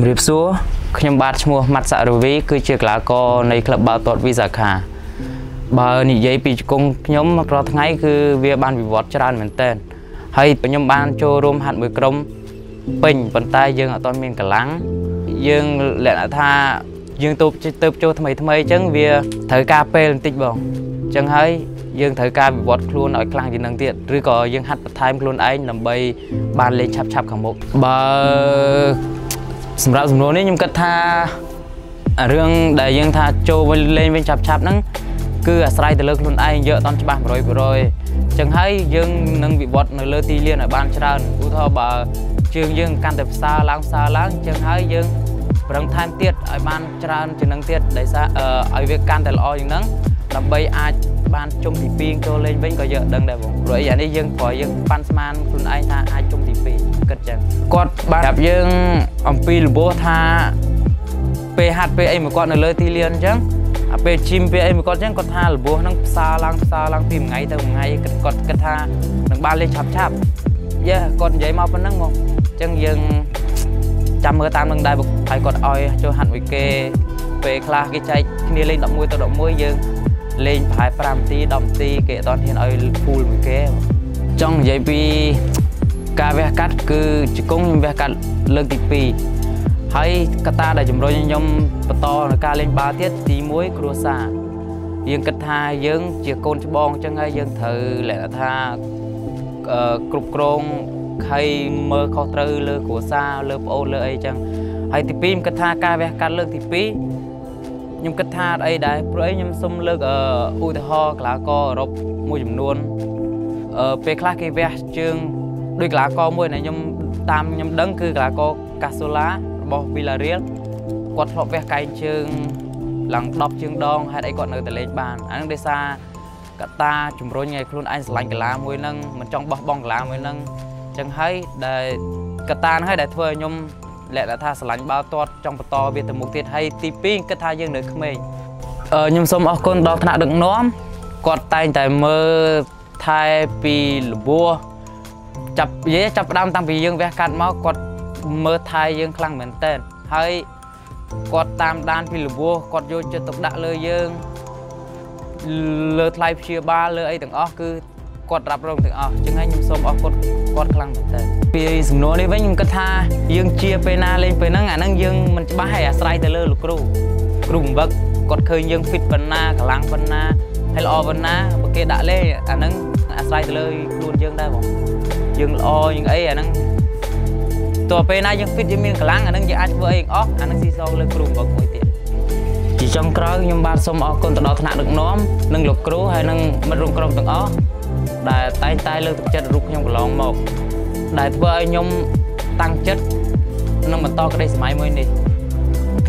យើងលក្ខណៈថាយើងទៅការវិវត្តខ្លួនឲ្យខ្លាំងជាងនឹងទៀតឬក៏យើងហាត់បន្ថែមខ្លួនឯងដើម្បីបានលេងឆាប់ៗខាងមុខបើសម្រាប់សំណួរនេះខ្ញុំគិតថារឿងដែលយើងថាចូលវិញលេងវិញឆាប់ៗហ្នឹងគឺអាស្រ័យទៅលើខ្លួនឯងយកអត់ច្បាស់ 100% ចឹងហើយយើងនឹងវិវត្តនៅលើទីលានឲ្យបានច្រើនឧទាហរណ៍បើជើងយើងកាន់តែផ្សារឡើងផ្សារឡើងចឹងហើយយើងប្រឹងថែមទៀតឲ្យបានច្រើនចំណឹងទៀតដោយសារឲ្យវាកាន់តែល្អជាងហ្នឹងដើម្បីអាចបានចុងពី 2 ចូលលេងវិញក៏យើងដឹងដែរបងព្រោះអានេះយើងព្រោះយើងប៉ាន់ស្មានខ្លួនឯងថាអាចចុងទី 2 គាត់ចឹងគាត់ហាត់ពេលហាត់ពេលអីមកគាត់នៅលើទីលានចឹងអាពេលជីមពេលអីមកគាត់ចឹងគាត់ថាល្បោះហ្នឹងផ្សារឡើងផ្សារឡើងពីមួយថ្ងៃទៅមួយថ្ងៃគាត់ថានឹងបានលេងឆាប់ៗយ៉ាគាត់និយាយមកប៉ុណ្ណឹងមកចឹងយើងចាំមើលតាមនឹងដែរបើឲ្យគាត់ឲ្យចូលហាត់មួយគេពេលខ្លះគេចែកគ្នាលេង លេង 5 5 នាទី 10 នាទី គេអត់ហ៊ានឲ្យលូលមួយគេចឹងនិយាយពីការវះកាត់គឺជង្គង់ខ្ញុំវះកាត់លើកទី 2 ហើយកត្តាដែលជំរុញខ្ញុំបន្តនៅការលេងបាល់ទៀតទី 1 គ្រួសារយើងគិតថាយើងជាកូនច្បងចឹងហើយយើងត្រូវលក្ខណៈថាគ្រប់គ្រងខៃមើលខុសត្រូវលើគ្រួសារលើប្អូនលើអីចឹងហើយទី 2 ខ្ញុំគិតថាអីដែរព្រោះអីខ្ញុំសុំលើក ឧទាហរណ៍កីឡាករអឺរ៉ុបមួយចំនួនពេលខ្លះគេវះជើងដូចកីឡាករមួយដែលខ្ញុំតាមខ្ញុំដឹងគឺកីឡាករកាសូឡារបស់វីឡារៀលគាត់ធ្លាប់វះកែងជើងឡើង และថាស្រឡាញ់បាល់ទាត់ចង់បន្តវាទៅមុខទៀតហើយទី 2 ពីសំណួរនេះវិញខ្ញុំគិតថាយើងជាពេលណាលេងពេលហ្នឹងអាហ្នឹងយើងមិនច្បាស់ហើយអាស្រ័យទៅលើលោកគ្រូគ្រូបង្វឹកគាត់ឃើញយើង ដែលធ្វើឲ្យខ្ញុំតាំងចិត្តនិងបន្តក្តីសម័យមួយនេះខ